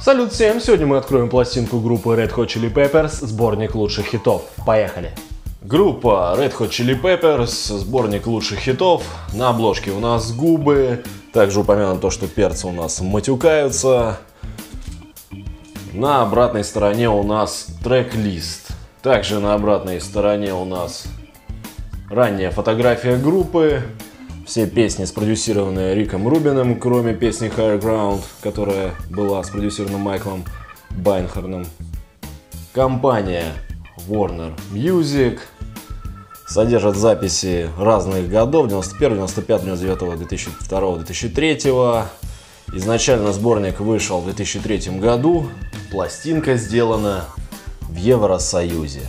Салют всем! Сегодня мы откроем пластинку группы Red Hot Chili Peppers, сборник лучших хитов. Поехали! Группа Red Hot Chili Peppers, сборник лучших хитов. На обложке у нас губы. Также упомянуто то, что перцы у нас матюкаются. На обратной стороне у нас трек-лист. Также на обратной стороне у нас ранняя фотография группы. Все песни спродюсированы Риком Рубином, кроме песни Higher Ground, которая была спродюсирована Майклом Байнхорном. Компания Warner Music содержит записи разных годов: 91, 95, 99, 2002, 2003. Изначально сборник вышел в 2003 году. Пластинка сделана в Евросоюзе.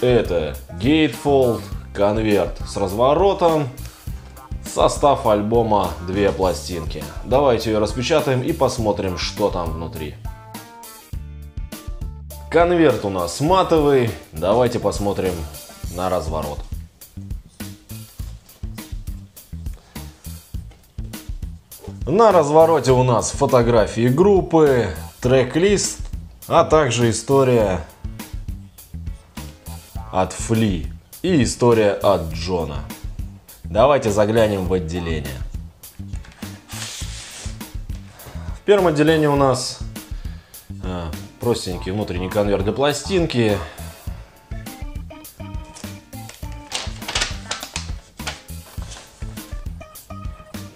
Это Gatefold, конверт с разворотом. Состав альбома — две пластинки. Давайте ее распечатаем и посмотрим, что там внутри. Конверт у нас матовый. Давайте посмотрим на разворот. На развороте у нас фотографии группы, трек-лист, а также история от Flea и история от Джона. Давайте заглянем в отделение. В первом отделении у нас простенький внутренний конверт для пластинки.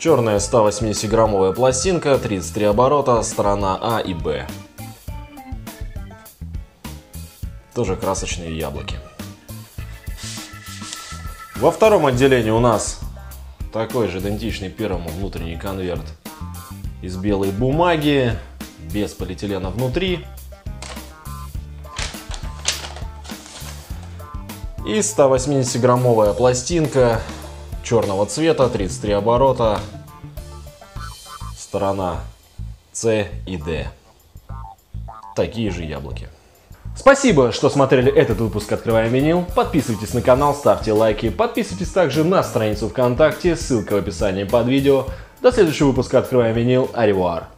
Черная 180-граммовая пластинка, 33 оборота, сторона А и Б. Тоже красочные яблоки. Во втором отделении у нас такой же идентичный первому внутренний конверт из белой бумаги, без полиэтилена внутри. И 180-граммовая пластинка черного цвета, 33 оборота, сторона С и Д. Такие же яблоки. Спасибо, что смотрели этот выпуск «Открывая винил». Подписывайтесь на канал, ставьте лайки. Подписывайтесь также на страницу ВКонтакте, ссылка в описании под видео. До следующего выпуска «Открывая винил». Аревуар!